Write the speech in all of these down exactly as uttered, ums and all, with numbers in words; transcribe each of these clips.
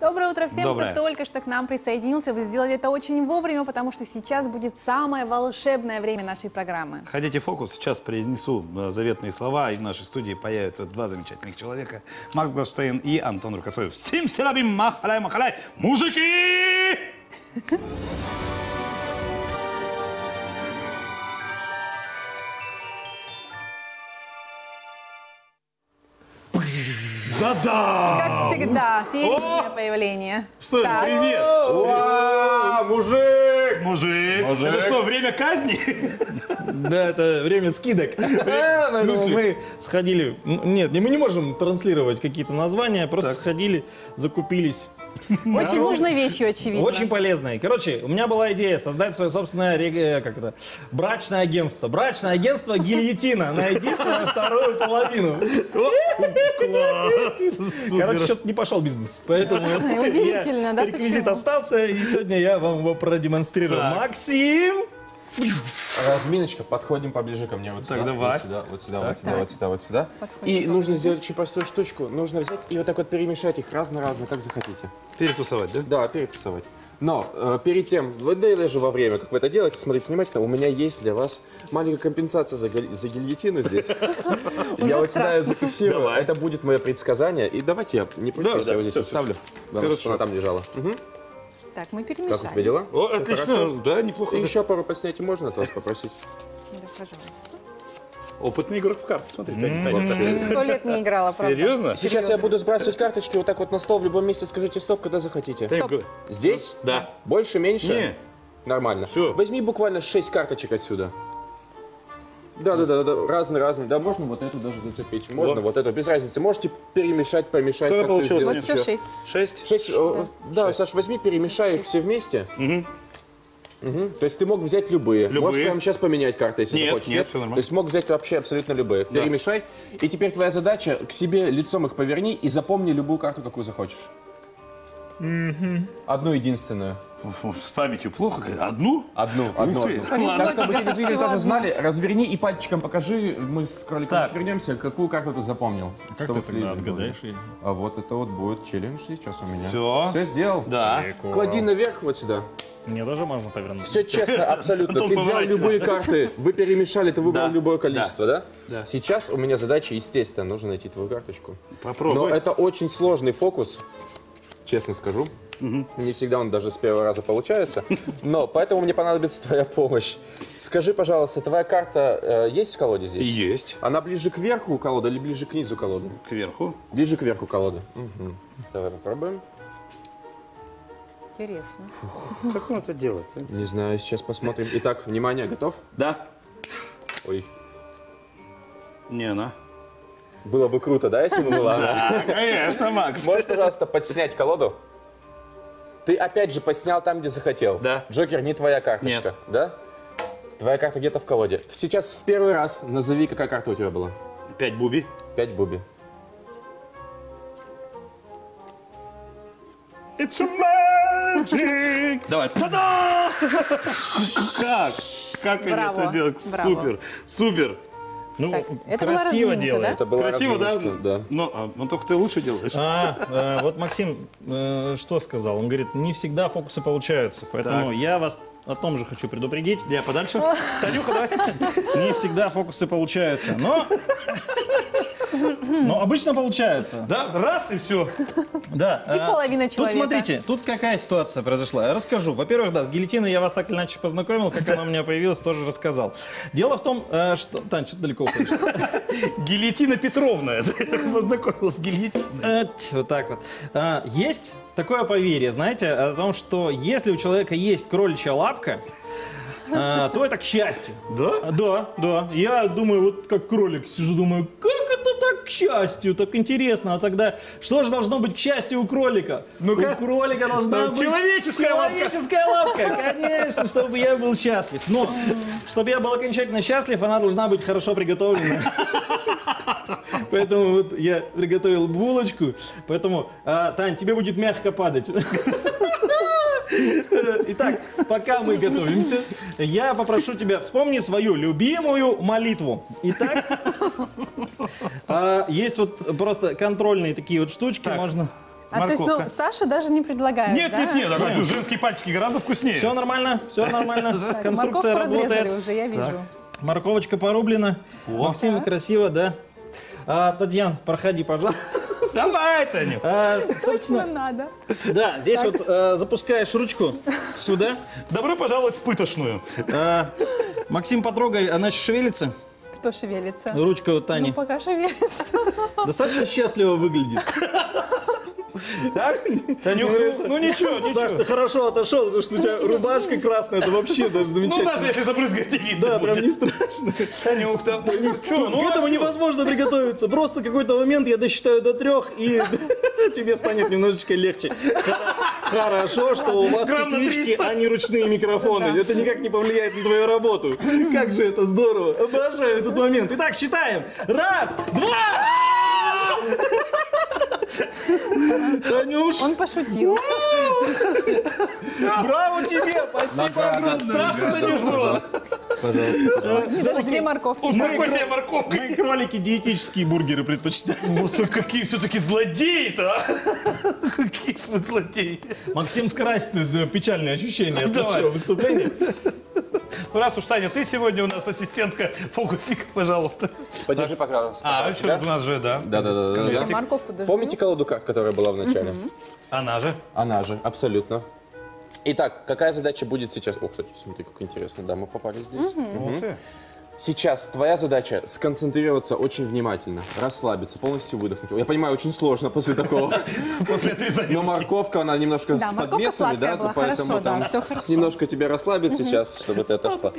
Доброе утро всем, Доброе. кто только что к нам присоединился. Вы сделали это очень вовремя, потому что сейчас будет самое волшебное время нашей программы. Ходите в фокус, сейчас произнесу заветные слова, и в нашей студии появятся два замечательных человека. Макс Гладштейн и Антон Рукосуев. Всем селабим, махаляй, махаляй, мужики! Да-да! Как всегда, фееричное появление. Что это? Привет! Уа, мужик! Мужик! Мужик! Это что, время казни? Да, это время скидок. Мы сходили... Нет, мы не можем транслировать какие-то названия, просто сходили, закупились. Очень нужной вещью, очевидно. Очень полезной. Короче, у меня была идея создать свое собственное, как это, брачное агентство. Брачное агентство Гильотина. На единственную вторую половину. Короче, что-то не пошел бизнес. Поэтому удивительно, да? Реквизит остался, и сегодня я вам его продемонстрирую. Максим! Разминочка, подходим поближе ко мне. Вот так, сюда, давай. Вот сюда, вот сюда, так, вот сюда, вот сюда, вот сюда. Подходим, и нужно сделать очень простую штучку. Нужно взять и вот так вот перемешать их разно-разно, как захотите. Перетусовать, да? Да, перетусовать. Но э, перед тем, да или же во время, как вы это делаете, смотрите внимательно, у меня есть для вас маленькая компенсация за, за гильотину здесь. Я вот сюда зафиксирую. Это будет мое предсказание. И давайте я не против себя здесь оставлю. Хорошо, она там лежала. Так, мы перемешали. Как у тебя дела? О, отлично, да, неплохо. И еще пару поснятий можно от вас попросить? Да, пожалуйста. Опытный игрок в карты, смотри. Сто лет не играла, правда. Серьезно? Сейчас я буду сбрасывать карточки вот так вот на стол в любом месте. Скажите стоп, когда захотите. Стоп. Здесь? Да. Больше, меньше? Не. Нормально. Все. Возьми буквально шесть карточек отсюда. Да, да, да, да, разные, разные. Да, можно вот эту даже зацепить. Можно вот, вот эту, без разницы. Можете перемешать, помешать. Как получилось? Вот все шесть. Шесть? Шесть. Да, да, Саш, возьми, перемешай шесть. их все вместе. Угу. Угу. То есть ты мог взять любые. любые. Можешь прямо сейчас поменять карты, если нет, захочешь. Нет, нет, все нормально. То есть мог взять вообще абсолютно любые. Да. Перемешай. И теперь твоя задача, к себе лицом их поверни и запомни любую карту, какую захочешь. Mm-hmm. Одну единственную. С памятью плохо? Одну? Одну. Одну. Так, чтобы телезрители тоже знали, разверни и пальчиком покажи. Мы с кроликом отвернемся, какую карту ты запомнил. Как ты это отгадаешь? А вот это вот будет челлендж сейчас у меня. Все. Все сделал? Да. Клади наверх вот сюда. Мне даже можно повернуть. Все честно, абсолютно. Ты взял любые карты, вы перемешали, ты выбрал любое количество, да? Да. Сейчас у меня задача, естественно, нужно найти твою карточку. Попробуй. Но это очень сложный фокус. Честно скажу, угу. не всегда он даже с первого раза получается, но поэтому мне понадобится твоя помощь. Скажи, пожалуйста, твоя карта э, есть в колоде здесь? Есть. Она ближе к верху колоды или ближе к низу колоды? К верху. Ближе к верху колоды. Угу. Давай попробуем. Интересно. Фух. Как он это делает? Не знаю, сейчас посмотрим. Итак, внимание, готов? Да. Ой. Не она. Было бы круто, да, если бы была? Да, конечно, Макс. Можешь, пожалуйста, подснять колоду? Ты опять же подснял там, где захотел. Да. Джокер не твоя карточка. Нет. Да? Твоя карта где-то в колоде. Сейчас в первый раз назови, какая карта у тебя была. Пять буби. Пять буби. It's magic! Давай. Та-да! Как? Как они это делают? Супер, супер. Ну, так, это красиво делает. Да? Это было красиво, да? да? Но, а, но только ты лучше делаешь. А, а, вот Максим э, что сказал? Он говорит, не всегда фокусы получаются. Поэтому так. я вас о том же хочу предупредить. Я подальше. Танюха, давай. Не всегда фокусы получаются. Но... Но обычно получается. Да, раз и все. Да. И половина человека. Тут смотрите, тут какая ситуация произошла. Я расскажу. Во-первых, да, с гильотиной я вас так или иначе познакомил, как она у меня появилась, тоже рассказал. Дело в том, что... Тань, что-то далеко уходишь. Гильотина Петровна. Я познакомилась с гильотиной. Вот так вот. Есть такое поверье, знаете, о том, что если у человека есть кроличья лапка, а, то это к счастью. Да? Да, да. Я думаю, вот как кролик сижу, думаю, как это так к счастью? Так интересно. А тогда что же должно быть к счастью у кролика? Ну-ка. У кролика должна ну, быть человеческая лапка. Человеческая лапка, конечно, чтобы я был счастлив. Но чтобы я был окончательно счастлив, она должна быть хорошо приготовлена. Поэтому вот я приготовил булочку. Поэтому, а, Тань, тебе будет мягко падать. Итак, пока мы готовимся, я попрошу тебя, вспомни свою любимую молитву. Итак, есть вот просто контрольные такие вот штучки, так. можно... А морковка. То есть, ну, Саша даже не предлагает, Нет, да? нет, нет, нет. Женские пальчики гораздо вкуснее. Все нормально, все нормально. Конструкция работает. Уже, я вижу. Морковочка порублена. Максим, красиво, да? Татьяна, проходи, пожалуйста. Давай, Таня. А, собственно, надо. Да, здесь так. вот а, запускаешь ручку сюда. Добро пожаловать в пытошную. А, Максим, потрогай, она шевелится? Кто шевелится? Ручка у Тани. Ну, пока шевелится. Достаточно счастливо выглядит. Так? Танюха, ну ничего, ничего. Саш, ты хорошо отошел, потому что у тебя рубашка красная, это вообще даже замечательно. Ну даже если забрызгать не видно. Да, прям не страшно. Танюх, там, Танюх, что? К этому невозможно приготовиться. Просто какой-то момент я досчитаю до трех, и тебе станет немножечко легче. Хорошо, что у вас петлички, а не ручные микрофоны. Это никак не повлияет на твою работу. Как же это здорово. Обожаю этот момент. Итак, считаем. Раз, два! Танюш! Он пошутил. Браво тебе! Спасибо огромное! Здравствуй, Танюш, было! Даже две морковки. Мои кролики диетические бургеры предпочитают. Вот какие все-таки злодеи-то, а? Какие вы злодеи! Максим, скрасть печальное ощущение от нашего выступления. Ну, раз уж, Таня, ты сегодня у нас ассистентка фокусника, пожалуйста. Подержи по градусу. А, что у нас же, да. Да, да, да. да. Морковку дожму. Помните колоду карт, которая была в начале? Угу. Она же. Она же, абсолютно. Итак, какая задача будет сейчас? О, кстати, смотри, как интересно, да, мы попали здесь. Угу. Угу. Вот сейчас твоя задача сконцентрироваться очень внимательно, расслабиться, полностью выдохнуть. Я понимаю, очень сложно после такого. После отрезания. Но морковка, она немножко с подвесами, да? Поэтому там немножко тебя расслабит сейчас, чтобы ты отошла.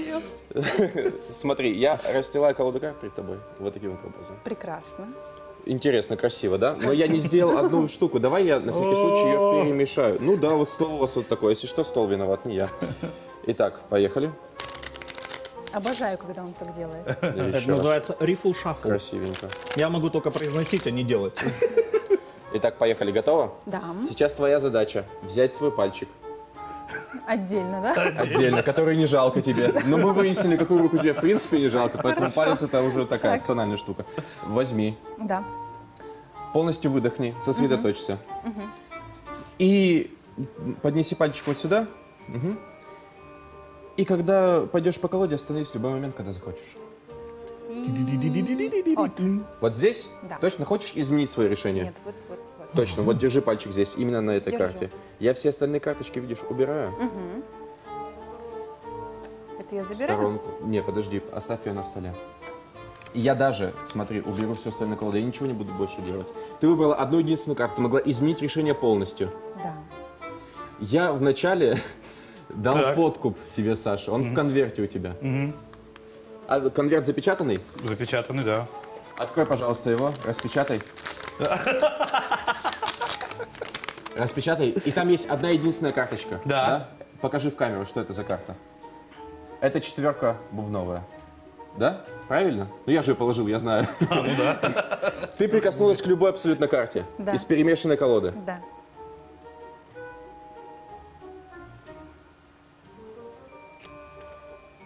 Смотри, я расстилаю колоду карт перед тобой вот таким вот образом. Прекрасно. Интересно, красиво, да? Но я не сделал одну штуку. Давай я на всякий случай ее перемешаю. Ну да, вот стол у вас вот такой. Если что, стол виноват, не я. Итак, поехали. Обожаю, когда он так делает. Это называется рифл-шафф. Красивенько. Я могу только произносить, а не делать. Итак, поехали. Готово? Да. Сейчас твоя задача взять свой пальчик. Отдельно, да? Отдельно, который не жалко тебе. Но мы выяснили, какую руку тебе в принципе не жалко, поэтому палец это уже такая эмоциональная штука. Возьми. Да. Полностью выдохни, сосредоточься. И поднеси пальчик вот сюда. И когда пойдешь по колоде, остановись в любой момент, когда захочешь. Вот, вот здесь? Да. Точно хочешь изменить свое решение? Нет, вот, вот, вот. Точно, вот держи пальчик здесь, именно на этой держу. Карте. Я все остальные карточки, видишь, убираю. Угу. Это я забираю? Сторонку. Не, подожди, оставь ее на столе. Я даже, смотри, уберу все остальное колоду, я ничего не буду больше делать. Ты выбрала одну единственную карту, ты могла изменить решение полностью. Да. Я вначале... Дал так. подкуп тебе, Саша. Он mm-hmm. в конверте у тебя. Mm-hmm. А конверт запечатанный? Запечатанный, да. Открой, пожалуйста, его. Распечатай. Распечатай. И там есть одна единственная карточка. Да. да. Покажи в камеру, что это за карта. Это четверка бубновая. Да? Правильно? Ну я же ее положил, я знаю. А, ну да. Ты прикоснулась к любой абсолютно карте. Да. Из перемешанной колоды. Да.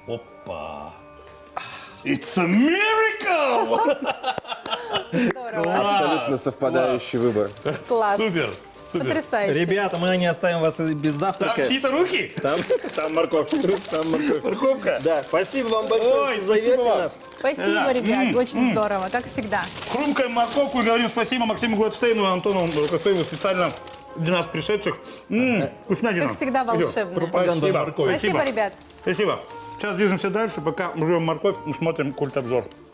Опа! It's a miracle! Абсолютно совпадающий выбор. Класс! Супер! Потрясающе! Ребята, мы не оставим вас без завтрака. Там чьи-то руки? Там, там морковка. Там морковка. Морковка? Да. Спасибо вам большое, что зовете нас. Спасибо, ребят, очень здорово, как всегда. Хрумкаем морковку и говорим спасибо Максиму Гладштейну и Антону Рукосуеву специально для нас пришедших. М-м, вкуснятина. Как всегда, волшебно. Спасибо. Спасибо, ребят. Спасибо. Сейчас движемся дальше, пока жуем морковь, мы смотрим культ-обзор.